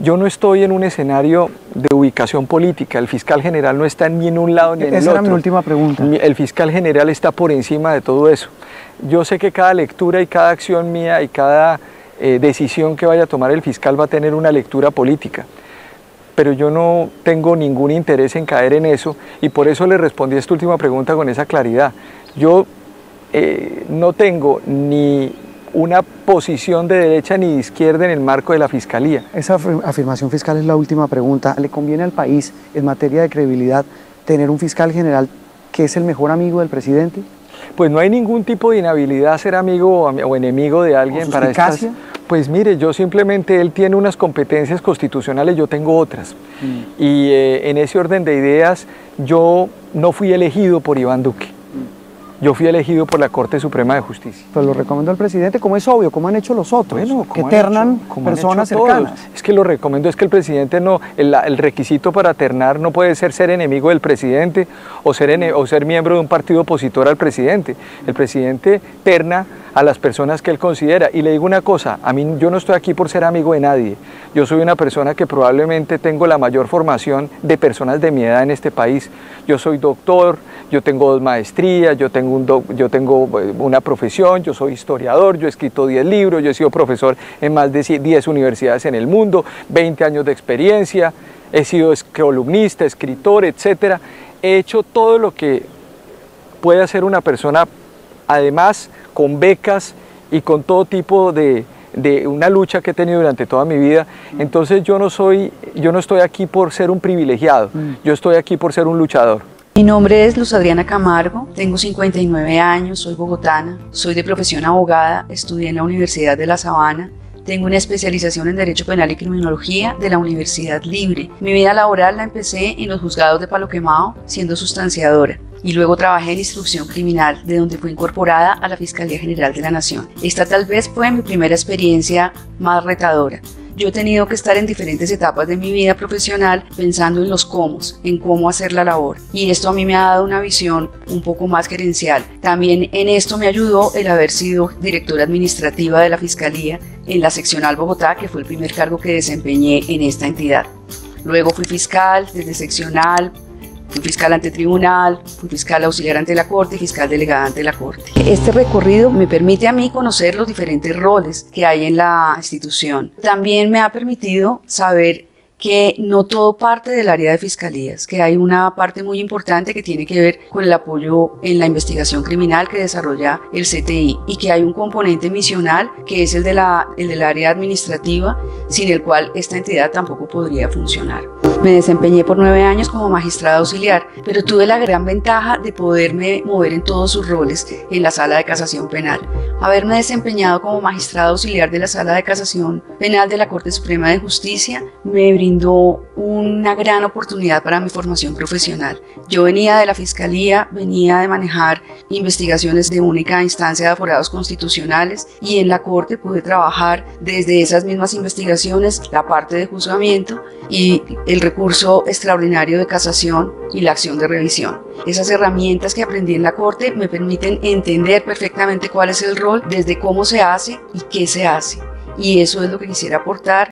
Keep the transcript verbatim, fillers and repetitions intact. Yo no estoy en un escenario de ubicación política, el fiscal general no está ni en un lado ni en el otro. Esa era mi última pregunta. El fiscal general está por encima de todo eso. Yo sé que cada lectura y cada acción mía y cada eh, decisión que vaya a tomar el fiscal va a tener una lectura política, pero yo no tengo ningún interés en caer en eso y por eso le respondí a esta última pregunta con esa claridad. Yo eh, no tengo ni una posición de derecha ni de izquierda en el marco de la Fiscalía. Esa afirmación fiscal es la última pregunta. ¿Le conviene al país, en materia de credibilidad, tener un fiscal general que es el mejor amigo del presidente? Pues no hay ningún tipo de inhabilidad a ser amigo o enemigo de alguien para estas... Pues mire, yo simplemente, él tiene unas competencias constitucionales, yo tengo otras. Mm. Y eh, en ese orden de ideas, yo no fui elegido por Iván Duque. Yo fui elegido por la Corte Suprema de Justicia. Pues lo recomiendo al presidente, como es obvio, como han hecho los otros, bueno, que ternan hecho, personas cercanas. Es que lo recomiendo, es que el presidente no, el, el requisito para ternar no puede ser ser enemigo del presidente o ser, ene, o ser miembro de un partido opositor al presidente. El presidente terna a las personas que él considera. Y le digo una cosa, a mí, yo no estoy aquí por ser amigo de nadie. Yo soy una persona que probablemente tengo la mayor formación de personas de mi edad en este país. Yo soy doctor, yo tengo dos maestrías, yo tengo un doc, yo tengo una profesión, yo soy historiador, yo he escrito diez libros, yo he sido profesor en más de diez universidades en el mundo, veinte años de experiencia, he sido columnista, escritor, etcétera. He hecho todo lo que puede hacer una persona, además con becas y con todo tipo de, de una lucha que he tenido durante toda mi vida. Entonces yo no soy, yo no estoy aquí por ser un privilegiado, yo estoy aquí por ser un luchador. Mi nombre es Luz Adriana Camargo, tengo cincuenta y nueve años, soy bogotana, soy de profesión abogada, estudié en la Universidad de La Sabana, tengo una especialización en Derecho Penal y Criminología de la Universidad Libre. Mi vida laboral la empecé en los juzgados de Paloquemao, siendo sustanciadora, y luego trabajé en Instrucción Criminal, de donde fui incorporada a la Fiscalía General de la Nación. Esta tal vez fue mi primera experiencia más retadora. Yo he tenido que estar en diferentes etapas de mi vida profesional pensando en los cómo, en cómo hacer la labor, y esto a mí me ha dado una visión un poco más gerencial. También en esto me ayudó el haber sido directora administrativa de la Fiscalía en la seccional Bogotá, que fue el primer cargo que desempeñé en esta entidad. Luego fui fiscal desde seccional, fui fiscal ante tribunal, fui fiscal auxiliar ante la Corte y fiscal delegada ante la Corte. Este recorrido me permite a mí conocer los diferentes roles que hay en la institución. También me ha permitido saber que no todo parte del área de fiscalías, que hay una parte muy importante que tiene que ver con el apoyo en la investigación criminal que desarrolla el C T I y que hay un componente misional que es el, de la, el del área administrativa, sin el cual esta entidad tampoco podría funcionar. Me desempeñé por nueve años como magistrada auxiliar, pero tuve la gran ventaja de poderme mover en todos sus roles en la Sala de Casación Penal. Haberme desempeñado como magistrada auxiliar de la Sala de Casación Penal de la Corte Suprema de Justicia me brindó una gran oportunidad para mi formación profesional. Yo venía de la Fiscalía, venía de manejar investigaciones de única instancia de aforados constitucionales y en la Corte pude trabajar desde esas mismas investigaciones, la parte de juzgamiento y el recurso extraordinario de casación y la acción de revisión. Esas herramientas que aprendí en la Corte me permiten entender perfectamente cuál es el rol, desde cómo se hace y qué se hace. Y eso es lo que quisiera aportar.